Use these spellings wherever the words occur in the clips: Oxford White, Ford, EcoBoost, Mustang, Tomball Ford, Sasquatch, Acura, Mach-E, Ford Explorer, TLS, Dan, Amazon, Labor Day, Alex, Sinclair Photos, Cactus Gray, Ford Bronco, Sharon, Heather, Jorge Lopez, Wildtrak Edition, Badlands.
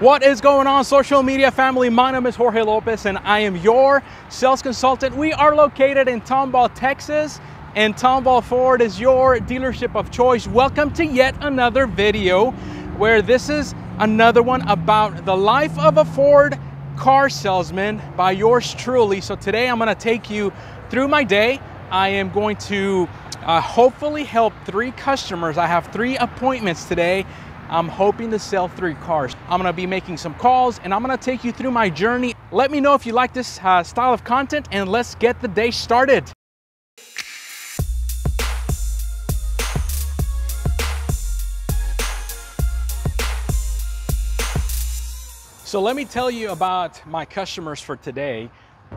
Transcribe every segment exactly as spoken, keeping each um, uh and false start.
What is going on, social media family? My name is Jorge Lopez and I am your sales consultant. We are located in Tomball, Texas, and Tomball Ford is your dealership of choice. Welcome to yet another video where this is another one about the life of a Ford car salesman by yours truly. So today I'm going to take you through my day. I am going to uh, hopefully help three customers. I have three appointments today. I'm hoping to sell three cars. I'm gonna be making some calls and I'm gonna take you through my journey. Let me know if you like this uh, style of content and let's get the day started. So let me tell you about my customers for today.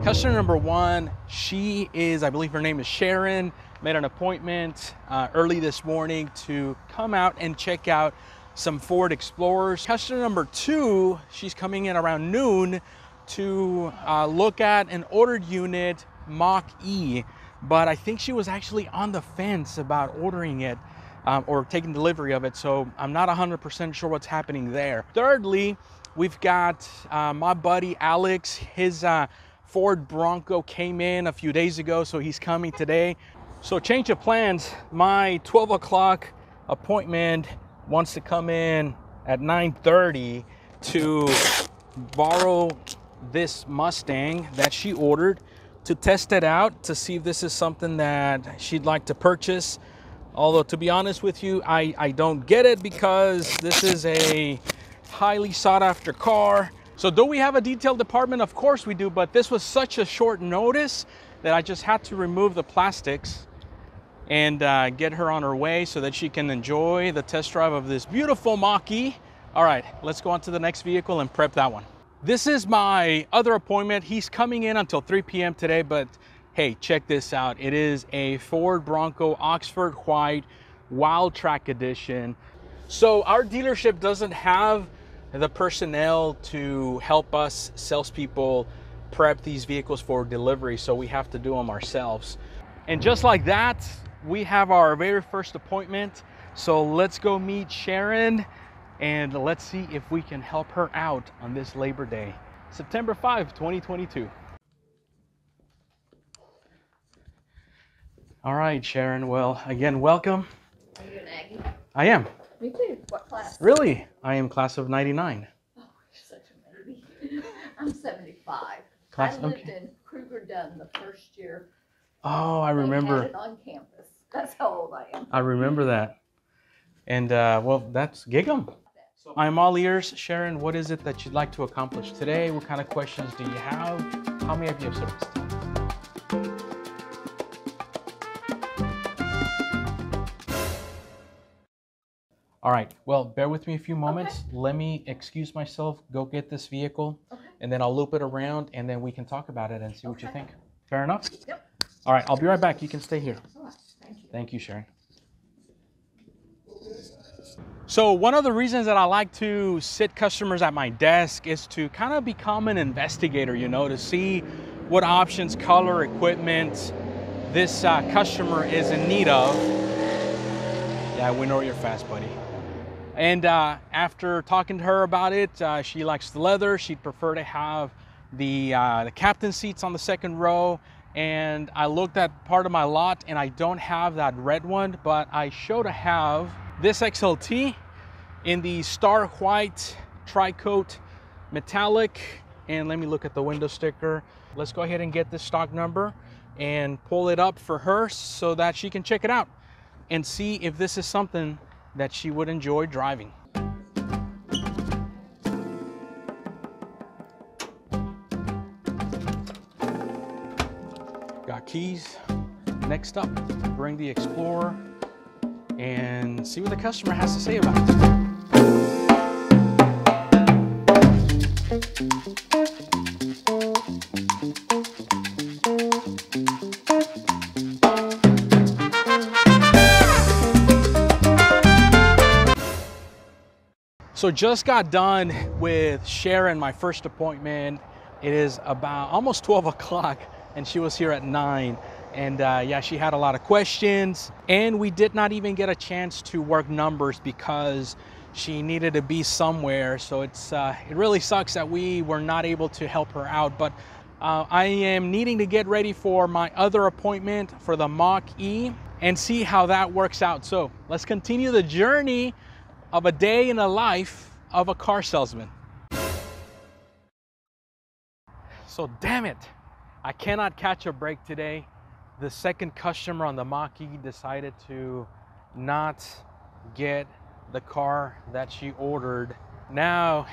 Customer number one, she is, I believe her name is Sharon, made an appointment uh, early this morning to come out and check out some Ford Explorers. Customer number two, she's coming in around noon to uh, look at an ordered unit, Mach E, but I think she was actually on the fence about ordering it um, or taking delivery of it, so I'm not one hundred percent sure what's happening there. Thirdly, we've got uh, my buddy Alex. His uh, Ford Bronco came in a few days ago, so he's coming today. So change of plans, my twelve o'clock appointment wants to come in at nine thirty to borrow this Mustang that she ordered to test it out, to see if this is something that she'd like to purchase. Although, to be honest with you, I, I don't get it because this is a highly sought after car. So do we have a detail department? Of course we do, but this was such a short notice that I just had to remove the plastics and uh, get her on her way so that she can enjoy the test drive of this beautiful Mach E. All right, let's go on to the next vehicle and prep that one. This is my other appointment. He's coming in until three P M today, but hey, check this out. It is a Ford Bronco Oxford White Wildtrak Edition. So our dealership doesn't have the personnel to help us salespeople prep these vehicles for delivery, so we have to do them ourselves. And just like that, we have our very first appointment. So let's go meet Sharon and let's see if we can help her out on this Labor Day, September fifth, twenty twenty-two. All right, Sharon. Well, again, welcome. Are you an Aggie? I am. Me too. What class? Really? I am class of ninety-nine. Oh, you're such a nerdy. I'm seventy-five. Class, I lived okay. in Kruger Dunn the first year. Oh, I remember. It on campus. That's how old I am. I remember that. And uh, well, that's Gig'em. I'm all ears. Sharon, what is it that you'd like to accomplish today? What kind of questions do you have? How many have you serviced? All right, well, bear with me a few moments. Okay. Let me excuse myself, go get this vehicle, okay, and then I'll loop it around and then we can talk about it and see okay. what you think. Fair enough? Yep. All right, I'll be right back. You can stay here. Thank you. Thank you, Sharon. So one of the reasons that I like to sit customers at my desk is to kind of become an investigator, you know, to see what options, color, equipment this uh, customer is in need of. Yeah, we know you're fast, buddy. And uh, after talking to her about it, uh, she likes the leather. She'd prefer to have the, uh, the captain seats on the second row. And I looked at part of my lot and I don't have that red one, but I show to have this X L T in the star white tricoat metallic. And let me look at the window sticker. Let's go ahead and get this stock number and pull it up for her so that she can check it out and see if this is something that she would enjoy driving. Keys. Next up, bring the Explorer and see what the customer has to say about it. So just got done with Sharon, my first appointment. It is about almost twelve o'clock. And she was here at nine, and uh, yeah, she had a lot of questions, and we did not even get a chance to work numbers because she needed to be somewhere. So it's uh, it really sucks that we were not able to help her out. But uh, I am needing to get ready for my other appointment for the Mach-E and see how that works out. So let's continue the journey of a day in the life of a car salesman. So damn it, I cannot catch a break today. The second customer on the Mach-E decided to not get the car that she ordered. Now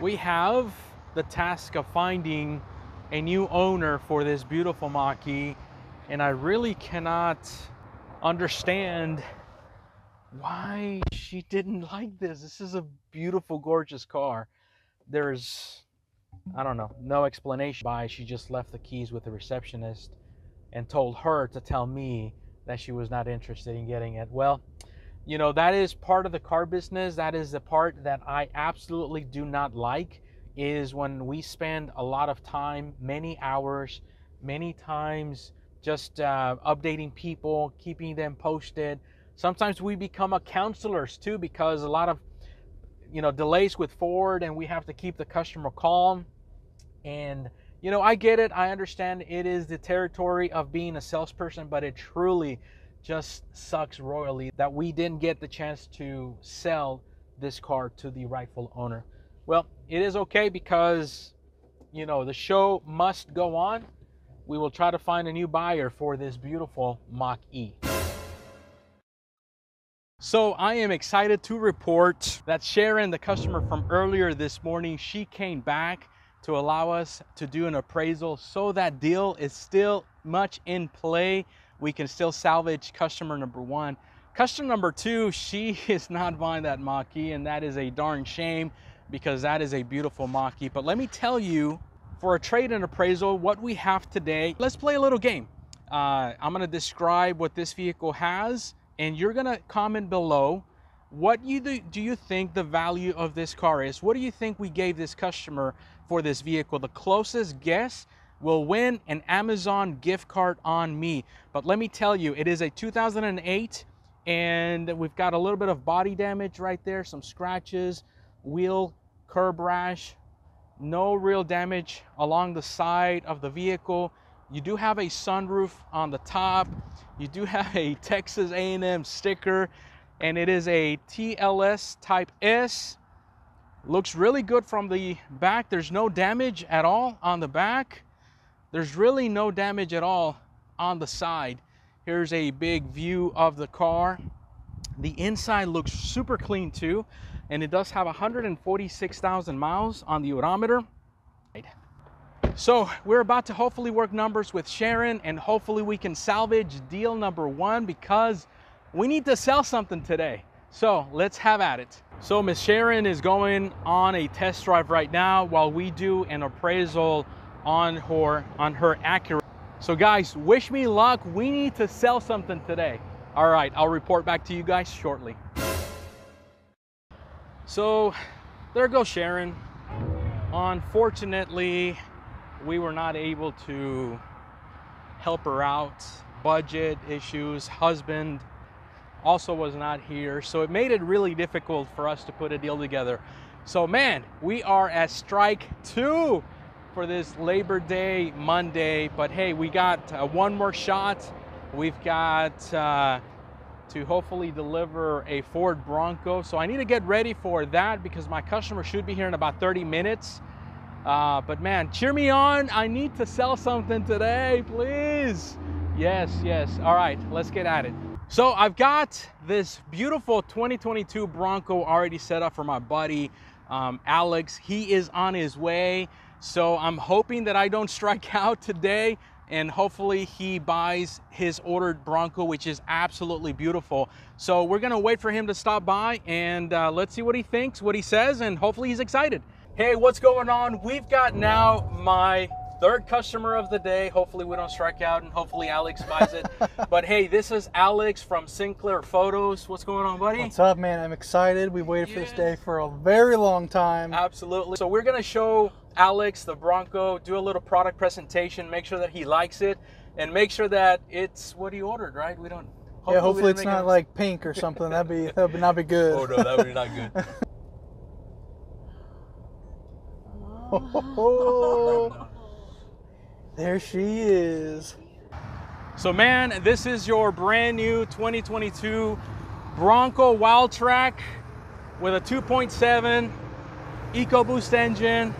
we have the task of finding a new owner for this beautiful Mach-E, and I really cannot understand why she didn't like this. This is a beautiful, gorgeous car. There's, I don't know, no explanation why she just left the keys with the receptionist and told her to tell me that she was not interested in getting it. Well, you know, that is part of the car business. That is the part that I absolutely do not like, is when we spend a lot of time, many hours, many times just uh, updating people, keeping them posted. Sometimes we become a counselors too, because a lot of, you know, delays with Ford, and we have to keep the customer calm. And, you know, I get it. I understand it is the territory of being a salesperson, but it truly just sucks royally that we didn't get the chance to sell this car to the rightful owner. Well, it is okay, because, you know, the show must go on. We will try to find a new buyer for this beautiful Mach-E. So I am excited to report that Sharon, the customer from earlier this morning, she came back to allow us to do an appraisal. So that deal is still much in play. We can still salvage customer number one. Customer number two, she is not buying that Mach-E, and that is a darn shame, because that is a beautiful Mach-E. But let me tell you, for a trade-in appraisal, what we have today, let's play a little game. Uh, I'm gonna describe what this vehicle has, and you're gonna comment below, what you do, do you think the value of this car is? What do you think we gave this customer for this vehicle? The closest guess will win an Amazon gift card on me. But let me tell you, it is a two thousand eight, and we've got a little bit of body damage right there, some scratches, wheel, curb rash, no real damage along the side of the vehicle. You do have a sunroof on the top. You do have a Texas A and M sticker, and it is a T L S Type S. Looks really good from the back. There's no damage at all on the back. There's really no damage at all on the side. Here's a big view of the car. The inside looks super clean too, and it does have one hundred forty-six thousand miles on the odometer. So we're about to hopefully work numbers with Sharon, and hopefully we can salvage deal number one, because we need to sell something today. So let's have at it. So Miss Sharon is going on a test drive right now while we do an appraisal on her on her Acura. So guys, wish me luck. We need to sell something today. All right, I'll report back to you guys shortly. So there goes Sharon. Unfortunately, we were not able to help her out. Budget issues, husband also was not here, so it made it really difficult for us to put a deal together. So man, we are at strike two for this Labor Day Monday, but hey, we got uh, one more shot. We've got uh, to hopefully deliver a Ford Bronco, so I need to get ready for that, because my customer should be here in about thirty minutes. Uh, but man, cheer me on. I need to sell something today, please. Yes, yes. All right, let's get at it. So I've got this beautiful twenty twenty-two Bronco already set up for my buddy um, Alex. He is on his way. So I'm hoping that I don't strike out today, and hopefully he buys his ordered Bronco, which is absolutely beautiful. So we're gonna wait for him to stop by, and uh, let's see what he thinks, what he says, and hopefully he's excited. Hey, what's going on? We've got now my third customer of the day. Hopefully we don't strike out, and hopefully Alex buys it. But hey, this is Alex from Sinclair Photos. What's going on, buddy? What's up, man? I'm excited. We've waited yes. for this day for a very long time. Absolutely. So we're gonna show Alex the Bronco, do a little product presentation, make sure that he likes it, and make sure that it's what he ordered, right? We don't Hopefully yeah, hopefully it's not it. like pink or something. That'd be that would not be good. Oh no, that would be not good. Oh, there she is. So man, this is your brand new twenty twenty-two Bronco Wildtrak with a two point seven EcoBoost engine,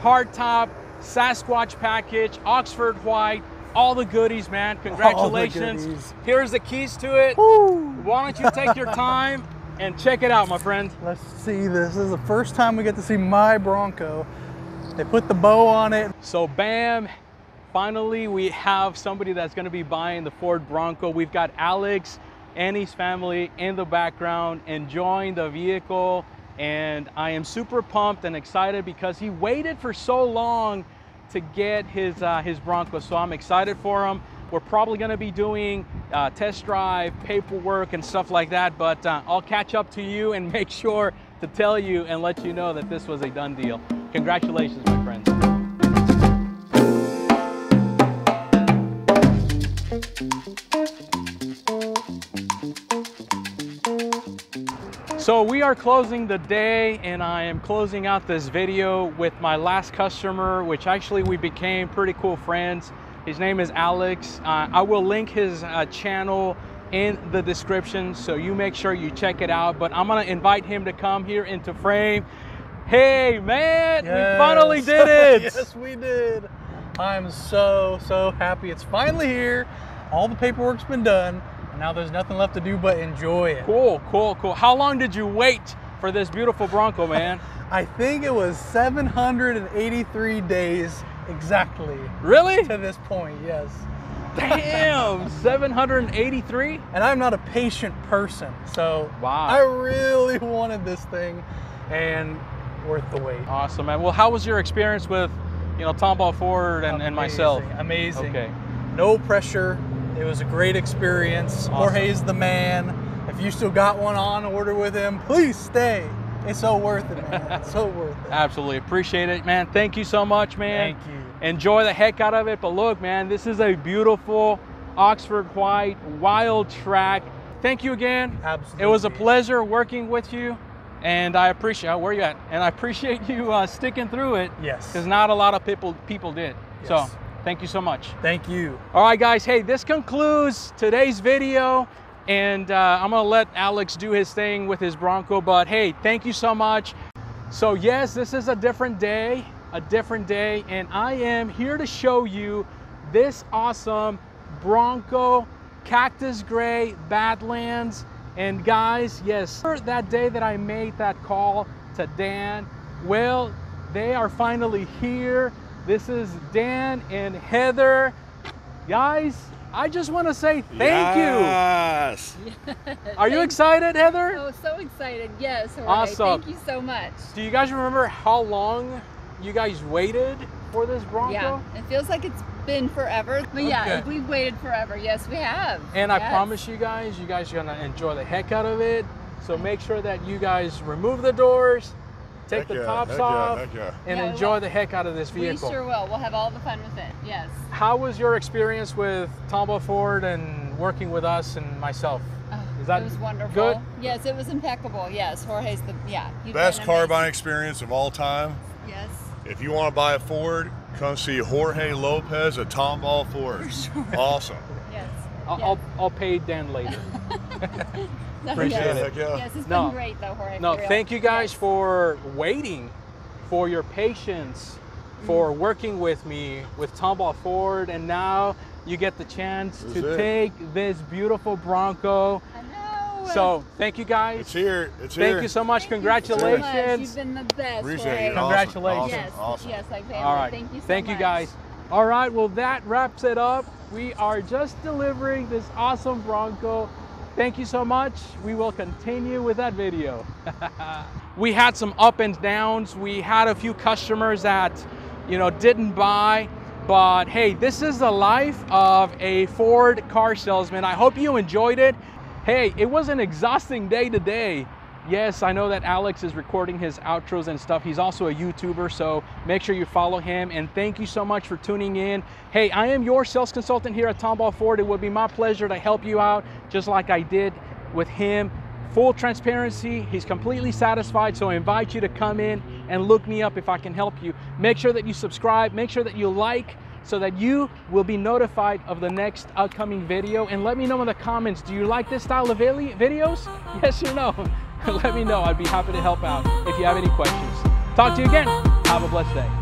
hardtop, Sasquatch package, Oxford White, all the goodies, man. Congratulations. Goodies. Here's the keys to it. Woo. Why don't you take your time and check it out, my friend. Let's see this. This is the first time we get to see my Bronco. They put the bow on it. So bam, finally we have somebody that's gonna be buying the Ford Bronco. We've got Alex and his family in the background enjoying the vehicle. And I am super pumped and excited because he waited for so long to get his uh, his Bronco, so I'm excited for him. We're probably gonna be doing uh, test drive, paperwork, and stuff like that, but uh, I'll catch up to you and make sure to tell you and let you know that this was a done deal. Congratulations, my friends. So we are closing the day and I am closing out this video with my last customer, which actually we became pretty cool friends. His name is Alex. Uh, I will link his uh, channel in the description, so you make sure you check it out. But I'm gonna invite him to come here into frame. Hey man, yes. We finally did it. Yes, we did. I'm so, so happy. It's finally here. All the paperwork's been done. Now there's nothing left to do but enjoy it. Cool, cool, cool. How long did you wait for this beautiful Bronco, man? I think it was seven hundred eighty-three days exactly. Really? To this point, yes. Damn, seven hundred eighty-three? And I'm not a patient person, so wow. I really wanted this thing, and worth the wait. Awesome, man. Well, how was your experience with, you know, Tomball Ford and, and myself? Amazing. Okay. No pressure. It was a great experience. Awesome. Jorge's the man. If you still got one on order with him, please stay. It's so worth it, man. It's so worth it. Absolutely. Appreciate it, man. Thank you so much, man. Thank you. Enjoy the heck out of it. But look, man, this is a beautiful Oxford White Wildtrak. Thank you again. Absolutely. It was a pleasure working with you. And I appreciate, where you at? And I appreciate you uh, sticking through it. Yes. Because not a lot of people, people did. Yes. So. Thank you so much. Thank you. All right, guys. Hey, this concludes today's video, and uh, I'm going to let Alex do his thing with his Bronco, but hey, thank you so much. So yes, this is a different day, a different day, and I am here to show you this awesome Bronco Cactus Gray Badlands. And guys, yes, that day that I made that call to Dan, well, they are finally here. This is Dan and Heather. Guys, I just want to say thank yes. you. Are you excited, Heather? Oh, so excited. Yes, Jorge. Awesome. Thank you so much. Do you guys remember how long you guys waited for this Bronco? Yeah, it feels like it's been forever. But yeah, okay. We've waited forever. Yes, we have. And yes. I promise you guys, you guys are going to enjoy the heck out of it. So make sure that you guys remove the doors, take heck the yeah, tops off, yeah, yeah. and yeah, enjoy the heck out of this vehicle. We sure will. We'll have all the fun with it, yes. How was your experience with Tomball Ford and working with us and myself? Oh, Is that it was wonderful. Good? Yes, it was impeccable, yes. Jorge's the, yeah. Best car buying experience of all time. Yes. If you want to buy a Ford, come see Jorge Lopez at Tomball Ford. For sure. Awesome. Yes. I'll, yes. I'll, I'll pay Dan later. No, Appreciate yes. it. Yes, it's been no. great though, Jorge. No, thank you guys yes. for waiting, for your patience, for mm. working with me with Tomball Ford, and now you get the chance That's to it. take this beautiful Bronco. I know. So thank you guys. It's here. It's here. Thank you so much. Thank Congratulations. You so much. You've been the best. Appreciate it. Congratulations. Awesome. Yes, awesome. yes, like All right. Thank you so Thank much. you guys. All right, well that wraps it up. We are just delivering this awesome Bronco. Thank you so much. We will continue with that video. We had some up and downs. We had a few customers that, you know, didn't buy, but hey, this is the life of a Ford car salesman. I hope you enjoyed it. Hey, it was an exhausting day today. Yes, I know that Alex is recording his outros and stuff. He's also a YouTuber, so make sure you follow him. And thank you so much for tuning in. Hey, I am your sales consultant here at Tomball Ford. It would be my pleasure to help you out, just like I did with him. Full transparency, he's completely satisfied, so I invite you to come in and look me up if I can help you. Make sure that you subscribe, make sure that you like, so that you will be notified of the next upcoming video. And let me know in the comments, do you like this style of videos? Yes or no? Let me know, I'd be happy to help out if you have any questions. Talk to you again, have a blessed day.